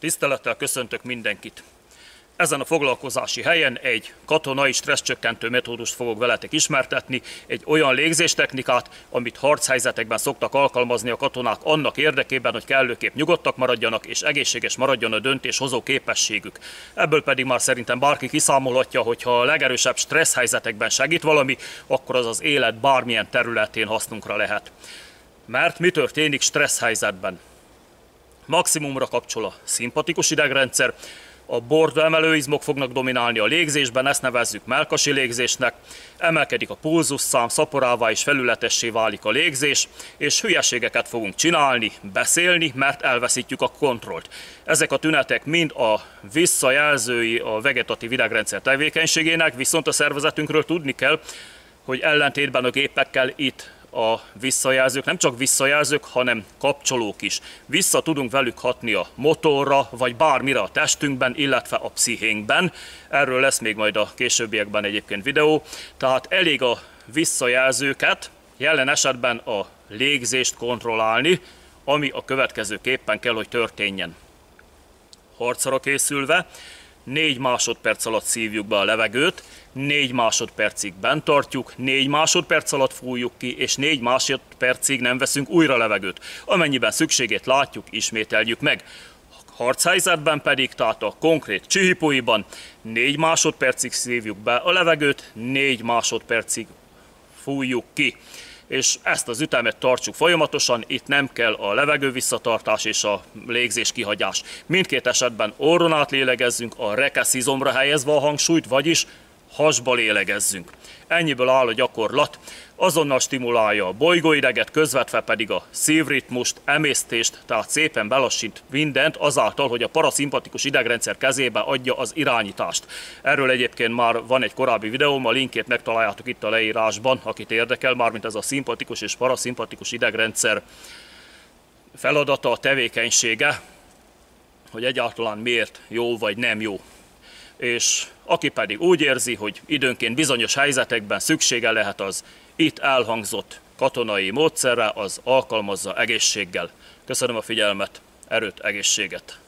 Tisztelettel köszöntök mindenkit! Ezen a foglalkozási helyen egy katonai stresszcsökkentő metódust fogok veletek ismertetni, egy olyan légzéstechnikát, amit harchelyzetekben szoktak alkalmazni a katonák annak érdekében, hogy kellőképp nyugodtak maradjanak és egészséges maradjon a döntéshozó képességük. Ebből pedig már szerintem bárki kiszámolhatja, hogy ha a legerősebb stressz helyzetekben segít valami, akkor az az élet bármilyen területén hasznunkra lehet. Mert mi történik stressz helyzetben? Maximumra kapcsol a szimpatikus idegrendszer, a bordó emelőizmok fognak dominálni a légzésben, ezt nevezzük mellkasi légzésnek, emelkedik a pulzusszám, szaporává és felületessé válik a légzés, és hülyeségeket fogunk csinálni, beszélni, mert elveszítjük a kontrollt. Ezek a tünetek mind a visszajelzői a vegetatív idegrendszer tevékenységének, viszont a szervezetünkről tudni kell, hogy ellentétben a gépekkel itt a visszajelzők, nem csak visszajelzők, hanem kapcsolók is. Vissza tudunk velük hatni a motorra, vagy bármire a testünkben, illetve a pszichénkben. Erről lesz még majd a későbbiekben egyébként videó. Tehát elég a visszajelzőket, jelen esetben a légzést kontrollálni, ami a következőképpen kell, hogy történjen. Harcra készülve 4 másodperc alatt szívjuk be a levegőt, 4 másodpercig bent tartjuk, 4 másodperc alatt fújjuk ki, és 4 másodpercig nem veszünk újra levegőt. Amennyiben szükségét látjuk, ismételjük meg. A harchelyzetben pedig, tehát a konkrét csihipóiban 4 másodpercig szívjuk be a levegőt, 4 másodpercig fújjuk ki. És ezt az ütemet tartsuk folyamatosan, itt nem kell a levegő visszatartás és a légzés kihagyás. Mindkét esetben orron át lélegezzünk, a rekeszizomra helyezve a hangsúlyt, vagyis hasba lélegezzünk. Ennyiből áll a gyakorlat, azonnal stimulálja a bolygóideget, közvetve pedig a szívritmust, emésztést, tehát szépen belassít mindent azáltal, hogy a paraszimpatikus idegrendszer kezébe adja az irányítást. Erről egyébként már van egy korábbi videóm, a linkjét megtaláljátok itt a leírásban, akit érdekel, mármint ez a szimpatikus és paraszimpatikus idegrendszer feladata, a tevékenysége, hogy egyáltalán miért jó vagy nem jó. És aki pedig úgy érzi, hogy időnként bizonyos helyzetekben szüksége lehet az itt elhangzott katonai módszerre, az alkalmazza egészséggel. Köszönöm a figyelmet, erőt, egészséget!